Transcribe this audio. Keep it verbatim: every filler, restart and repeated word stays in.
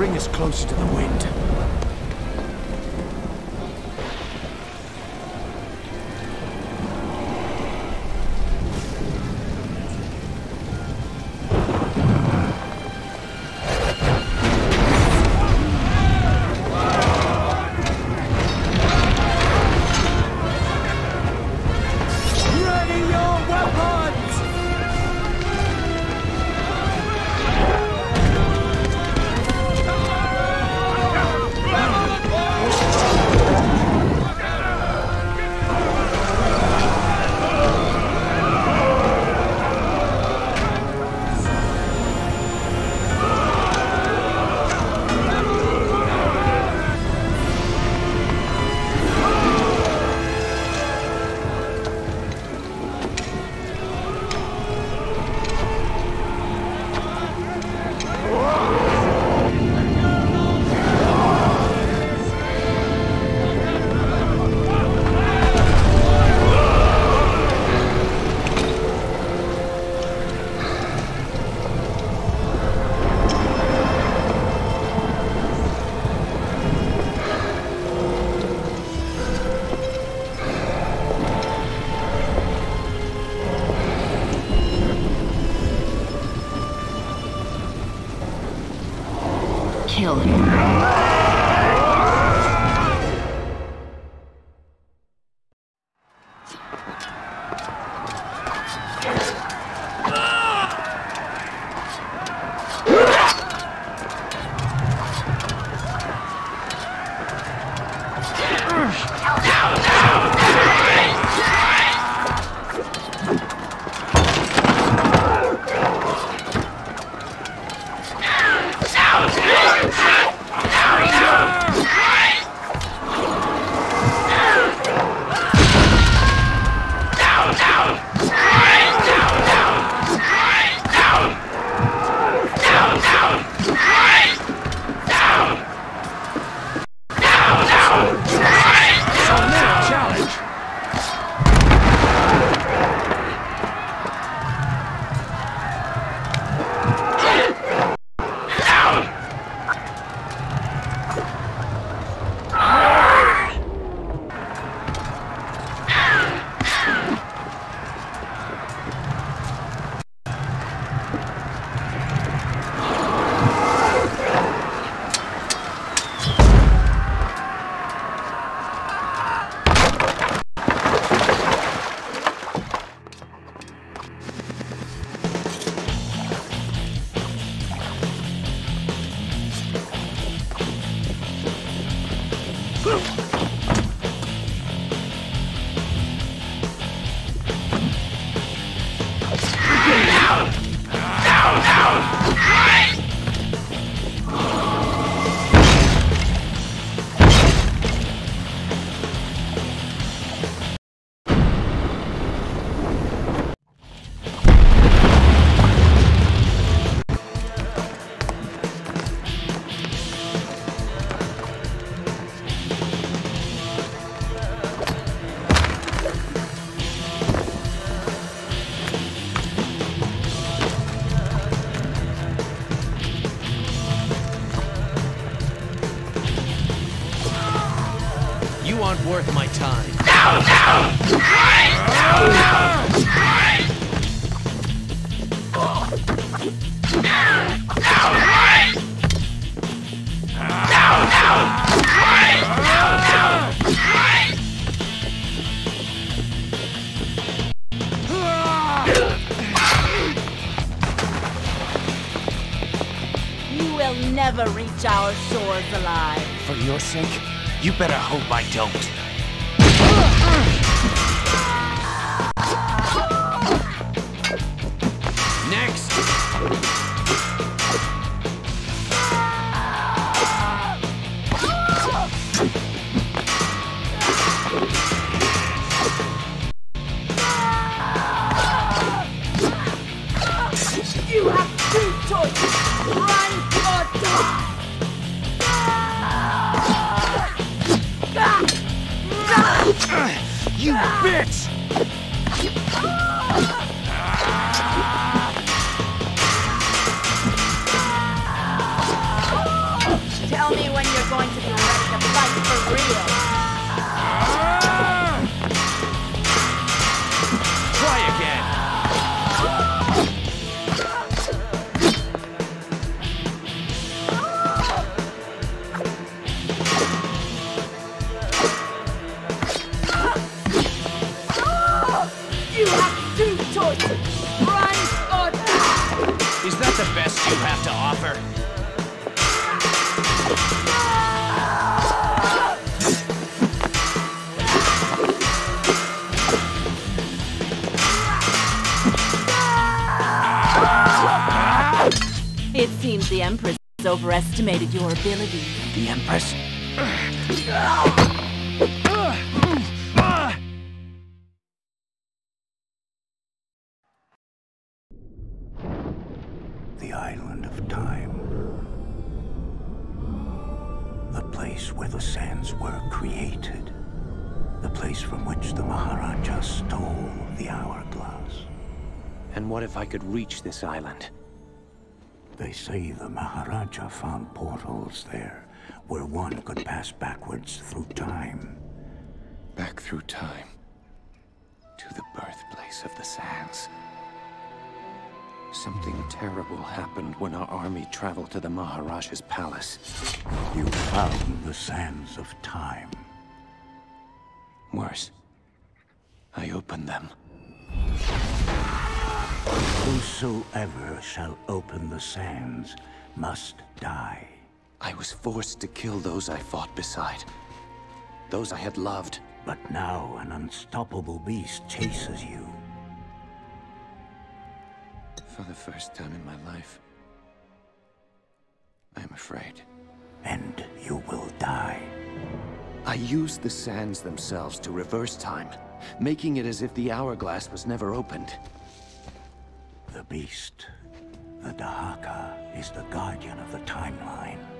Bring us closer to the wind. Kill him. Worth my time. No, no! No, no! You will never reach our shores alive. For your sake, you better hope I don't. You bitch! you have to offer? It seems the Empress overestimated your ability. The Empress? The Island of Time. The place where the sands were created. The place from which the Maharajah stole the hourglass. And what if I could reach this island? They say the Maharaja found portals there, where one could pass backwards through time. Back through time, to the birthplace of the sands. Something terrible happened when our army traveled to the Maharaja's palace. You found the sands of time. Worse, I opened them. Whosoever shall open the sands must die. I was forced to kill those I fought beside. Those I had loved. But now an unstoppable beast chases you. For the first time in my life, I am afraid. And you will die. I used the sands themselves to reverse time, making it as if the hourglass was never opened. The beast, the Dahaka, is the guardian of the timeline.